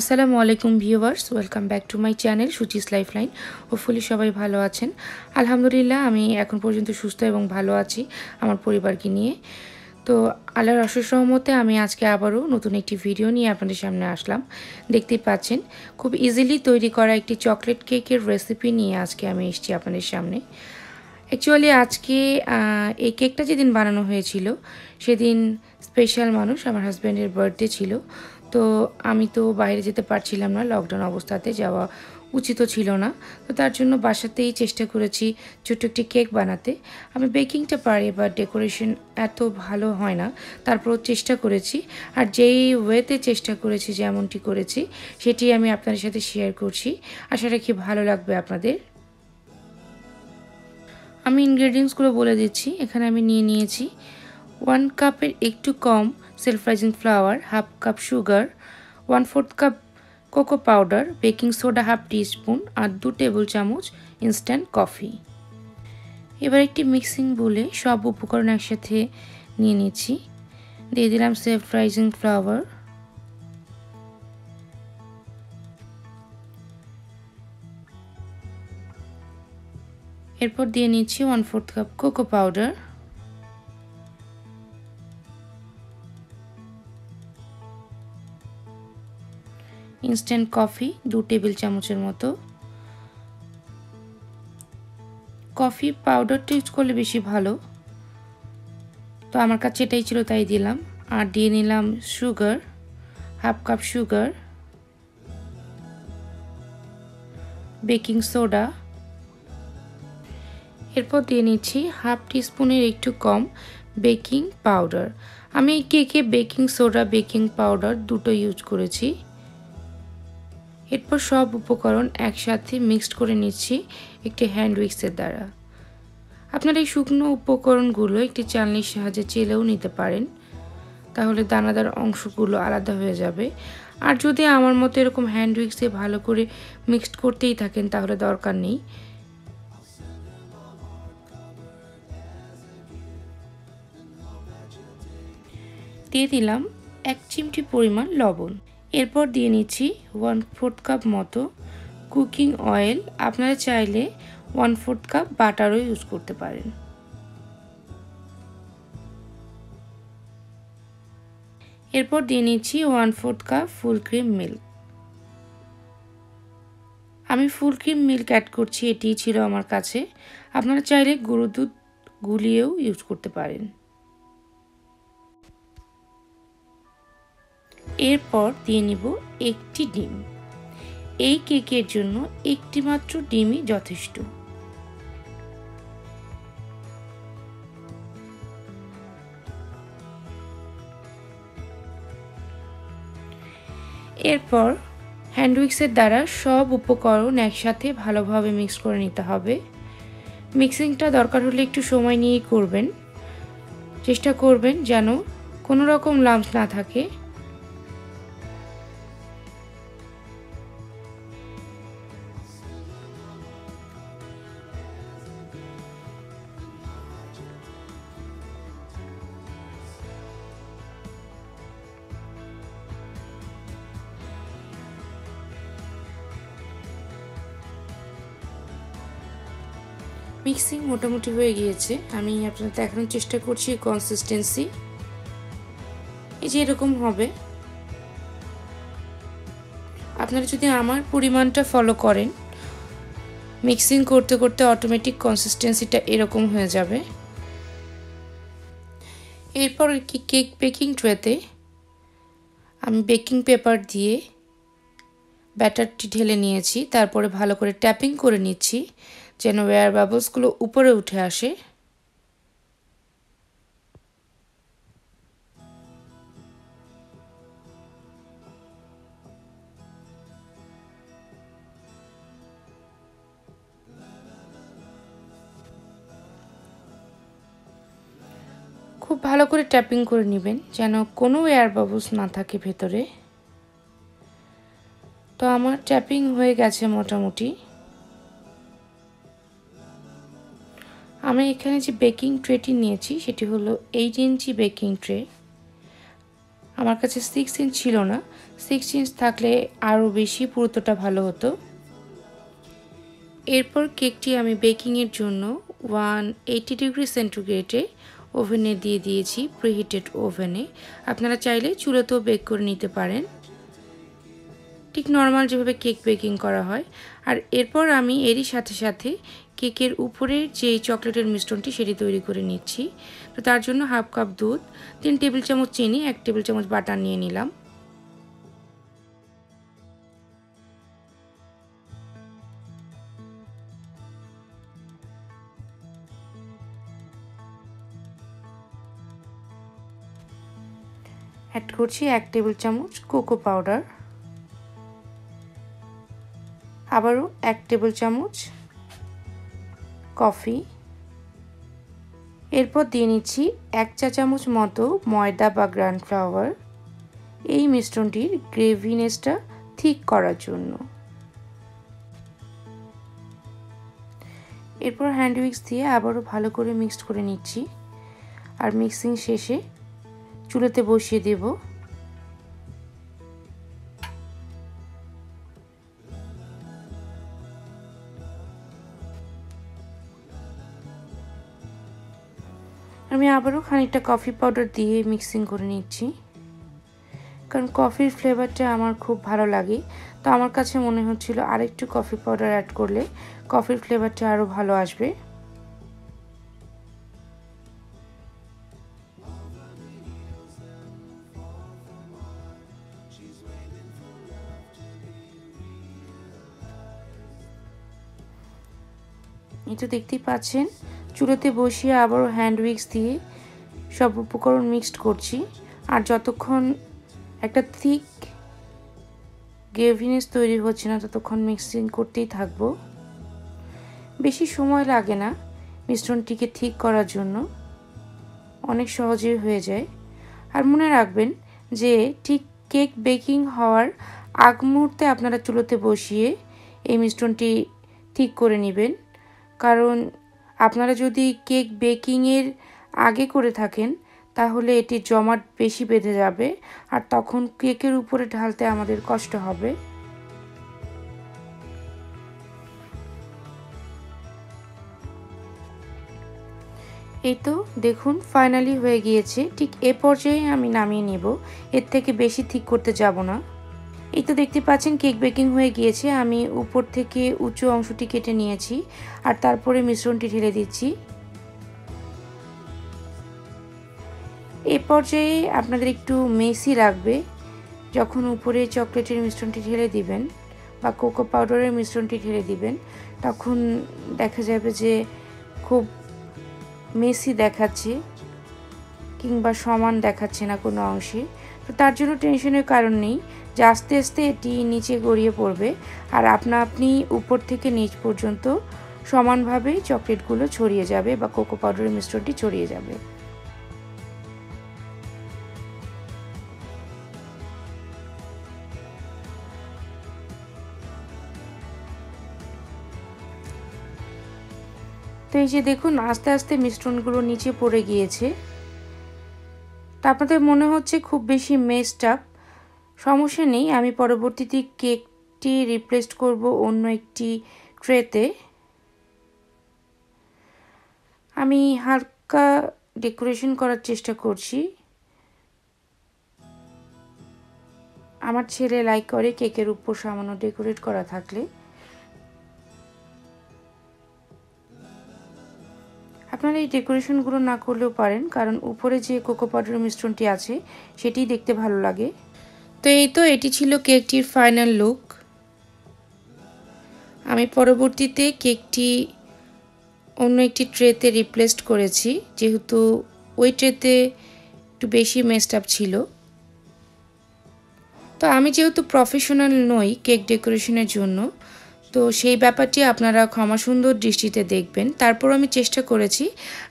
আসসালামুয়ালাইকুম viewers, welcome back to my channel Suchi's lifeline. Hopefully সবাই ভালো আছেন। আলহামদুলিল্লাহ আমি এখন পর্যন্ত সুস্থ এবং ভালো আছি আমার পরিবারকে নিয়ে। তো আল্লাহর অশেষ রহমতে আমি আজকে আবারও নতুন একটি ভিডিও নিয়ে আপনাদের সামনে আসলাম। দেখতেই পাচ্ছেন খুব ইজিলি তৈরি করা একটি চকলেট কেকের রেসিপি নিয়ে আজকে আমি এসেছি আপনাদের সামনে। অ্যাকচুয়ালি আজকে এই কেকটা যেদিন বানানো হয়েছিল সেদিন স্পেশাল মানুষ আমার হাজব্যান্ডের বার্থডে ছিল। তো আমি তো বাইরে যেতে পারছিলাম না, লকডাউন অবস্থাতে যাওয়া উচিত ছিল না। তো তার জন্য বাসাতেই চেষ্টা করেছি ছোট্ট একটি কেক বানাতে। আমি বেকিংটা পারি বা ডেকোরেশন এত ভালো হয় না, তারপরও চেষ্টা করেছি। আর যেই ওয়েতে চেষ্টা করেছি, যেমনটি করেছি সেটি আমি আপনাদের সাথে শেয়ার করছি। আশা রাখি ভালো লাগবে আপনাদের। আমি ইনগ্রেডিয়েন্টসগুলো বলে দিচ্ছি। এখানে আমি নিয়ে নিয়েছি 1 কাপের একটু কম self raising flour, 1/2 cup sugar, 1/4 cup cocoa powder, baking soda 1/2 teaspoon আর 2 টেবিল চামচ ইনস্ট্যান্ট কফি। এবার একটি মিক্সিং বলে সব উপকরণ একসাথে নিয়ে নিচ্ছি। দিয়ে দিলাম সেলফ রাইজিং ফ্লাওয়ার, এরপর দিয়ে নিচ্ছি 1/4 cup cocoa powder, instant coffee 2 table চামচের মতো। কফি পাউডারটা ইউজ করলে বেশি ভালো, তো আমার কাছে এটাই ছিল তাই দিলাম। আর দিয়ে নিলাম sugar, 1/2 cup sugar, baking soda. এরপর দিয়ে নিচ্ছি 1/2 টিস্পুনের একটু কম বেকিং পাউডার। আমি এই কেকে বেকিং সোডা, বেকিং পাউডার দুটো ইউজ করেছি। এরপর সব উপকরণ একসাথে মিক্সড করে নিচ্ছি একটি হ্যান্ড উইক্সের দ্বারা। আপনারা এই শুকনো উপকরণগুলো একটি চালনির সাহায্যে চেলেও নিতে পারেন, তাহলে দানাদার অংশগুলো আলাদা হয়ে যাবে। আর যদি আমার মতো এরকম হ্যান্ড উইক্স দিয়ে ভালো করে মিক্সড করতেই থাকেন তাহলে দরকার নেই। দিয়ে দিলাম 1 চিমটি পরিমাণ লবণ। এরপর দিয়ে নিচ্ছি 1/4 কাপ মতো কুকিং অয়েল। আপনারা চাইলে 1/4 কাপ বাটারও ইউজ করতে পারেন। এরপর দিয়ে নিচ্ছি 1/4 কাপ ফুল ক্রিম মিল্ক। আমি ফুল ক্রিম মিল্ক অ্যাড করছি, এটি ছিল আমার কাছে। আপনারা চাইলে গরুর দুধ গুলিয়েও ইউজ করতে পারেন। এরপর দিয়ে নিব একটি ডিম। এই কেকের জন্য একটি মাত্র ডিমই যথেষ্ট। এরপর হ্যান্ড উইক্সের দ্বারা সব উপকরণ একসাথে ভালোভাবে মিক্স করে নিতে হবে। মিক্সিংটা দরকার হলে একটু সময় নিয়েই করবেন। চেষ্টা করবেন যেন কোনো রকম লাম্পস না থাকে। মিক্সিং মোটামুটি হয়ে গিয়েছে। আমি আপনাদের দেখানোর চেষ্টা করছি কনসিস্টেন্সি, এই যে এরকম হবে। আপনারা যদি আমার পরিমাণটা ফলো করেন, মিক্সিং করতে করতে অটোমেটিক কনসিস্টেন্সিটা এরকম হয়ে যাবে। এরপর কেক বেকিং ট্রেতে আমি বেকিং পেপার দিয়ে ব্যাটারটি ঢেলে নিয়েছি। তারপরে ভালো করে ট্যাপিং করে নিচ্ছি যেন এয়ার বাবলসগুলো উপরে উঠে আসে। খুব ভালো করে ট্যাপিং করে নেবেন যেন কোনো এয়ার বাবলস না থাকে ভেতরে। তো আমার ট্যাপিং হয়ে গেছে মোটামুটি। আমি এখানে যে বেকিং ট্রেটি নিয়েছি সেটি হলো 8 ইঞ্চি বেকিং ট্রে। আমার কাছে 6 ইঞ্চ ছিল না, 6 ইঞ্চ থাকলে আরো বেশি পুরোটা ভালো হতো। এরপর কেকটি আমি বেকিং এর জন্য 180 ডিগ্রি সেন্টিগ্রেডে ওভেনে দিয়ে দিয়েছি, প্রিহিটেড ওভেনে। আপনারা চাইলে চুলাতেও বেক করে নিতে পারেন, ঠিক নরমাল যেভাবে কেক বেকিং করা হয়। আর এরপর আমি এরই সাথে সাথে কেকের উপরে যে চকলেটের মিশ্রণটি সেটি তৈরি করে নিচ্ছি। তো তার জন্য হাফ কাপ দুধ, 3 টেবিল চামচ চিনি, 1 টেবিল চামচ বাটার নিয়ে নিলাম। অ্যাড করছি 1 টেবিল চামচ কোকো পাউডার, আবারও 1 টেবিল চামচ কফি। এরপর দিয়ে নিচ্ছি 1 চা চামচ মতো ময়দা বা গ্রান ফ্লাওয়ার, এই মিশ্রণটির গ্রেভিনেসটা ঠিক করার জন্য। এরপর হ্যান্ড উইক্স দিয়ে আবারও ভালো করে মিক্সড করে নিচ্ছি। আর মিক্সিং শেষে চুলাতে বসিয়ে দেব। আমি আবারও খানিকটা কফি পাউডার দিয়ে মিক্সিং করে নিচ্ছি, কারণ কফির ফ্লেভারটা আমার খুব ভালো লাগে। তো আমার কাছে মনে হচ্ছিল আরেকটু কফি পাউডার অ্যাড করলে কফির ফ্লেভারটা আরও ভালো আসবে। এই তো দেখতেই পাচ্ছেন, চুলোতে বসিয়ে আবারও হ্যান্ড উইক্স দিয়ে সব উপকরণ মিক্সড করছি। আর যতক্ষণ একটা থিক গ্রেভিনেস তৈরি হচ্ছে না ততক্ষণ মিক্সিং করতেই থাকবো। বেশি সময় লাগে না মিশ্রণটিকে থিক করার জন্য, অনেক সহজেই হয়ে যায়। আর মনে রাখবেন যে ঠিক কেক বেকিং হওয়ার আগ মুহূর্তে আপনারা চুলোতে বসিয়ে এই মিশ্রণটি ঠিক করে নেবেন, কারণ আপনারা যদি কেক বেকিংয়ের আগে করে থাকেন তাহলে এটি জমাট বেশি বেঁধে যাবে, আর তখন কেকের উপরে ঢালতে আমাদের কষ্ট হবে। এই তো দেখুন ফাইনালি হয়ে গিয়েছে। ঠিক এ পর্যায়ে আমি নামিয়ে নেব, এর থেকে বেশি ঠিক করতে যাব না। এই তো দেখতে পাচ্ছেন কেক বেকিং হয়ে গিয়েছে। আমি উপর থেকে উঁচু অংশটি কেটে নিয়েছি আর তারপরে মিশ্রণটি ঢেলে দিচ্ছি। এ পর্যায়ে আপনাদের একটু মেসি লাগবে যখন উপরে চকলেটের মিশ্রণটি ঢেলে দিবেন বা কোকো পাউডারের মিশ্রণটি ঢেলে দিবেন, তখন দেখা যাবে যে খুব মেসি দেখাচ্ছে কিংবা সমান দেখাচ্ছে না কোনো অংশে। তো তার জন্য টেনশনের কারণ নেই, যে আস্তে আস্তে এটি নিচে গড়িয়ে পড়বে আর আপনি উপর থেকে নিচ পর্যন্ত সমানভাবে চকলেটগুলো ছড়িয়ে যাবে বা কোকো পাউডারের মিশ্রণটি ছড়িয়ে যাবে। তো এই যে দেখুন আস্তে আস্তে মিশ্রণগুলো নিচে পড়ে গিয়েছে। তা আপনাদের মনে হচ্ছে খুব বেশি মেসড আপ, সমস্যা নেই, আমি পরবর্তীতে কেকটি রিপ্লেস করব অন্য একটি ট্রেতে। আমি হালকা ডেকোরেশন করার চেষ্টা করছি, আমার ছেলে লাইক করে কেকের উপর সামান্য ডেকোরেট করা থাকলে। আপনারা এই ডেকোরেশনগুলো না করলেও পারেন, কারণ উপরে যে কোকো পাউডারের মিশ্রণটি আছে সেটি দেখতে ভালো লাগে। তো এই তো এটি ছিল কেকটির ফাইনাল লুক। আমি পরবর্তীতে কেকটি অন্য একটি ট্রেতে রিপ্লেস করেছি, যেহেতু ওই ট্রেতে একটু বেশি মেসড আপ ছিল। তো আমি যেহেতু প্রফেশনাল নই কেক ডেকোরেশনের জন্য, তো সেই ব্যাপারটি আপনারা ক্ষমা সুন্দর দৃষ্টিতে দেখবেন। তারপর আমি চেষ্টা করেছি,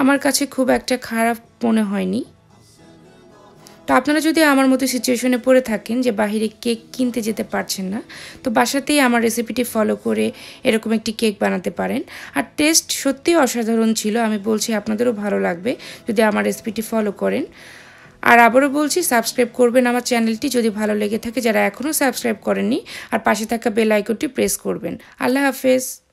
আমার কাছে খুব একটা খারাপ মনে হয়নি। তো আপনারা যদি আমার মতো সিচুয়েশনে পড়ে থাকেন যে বাইরে কেক কিনতে যেতে পারছেন না, তো বাসাতেই আমার রেসিপিটি ফলো করে এরকম একটি কেক বানাতে পারেন। আর টেস্ট সত্যিই অসাধারণ ছিল, আমি বলছি আপনাদেরও ভালো লাগবে যদি আমার রেসিপিটি ফলো করেন। और आबारो बोलছি सबसक्राइब करबें आमार चैनलटी जो भालो लेगे थाके, जारा एखोनो सबसक्राइब करेननि और पाशे थाका बेल आइकनटी प्रेस करबें। आल्लाह हाफेज।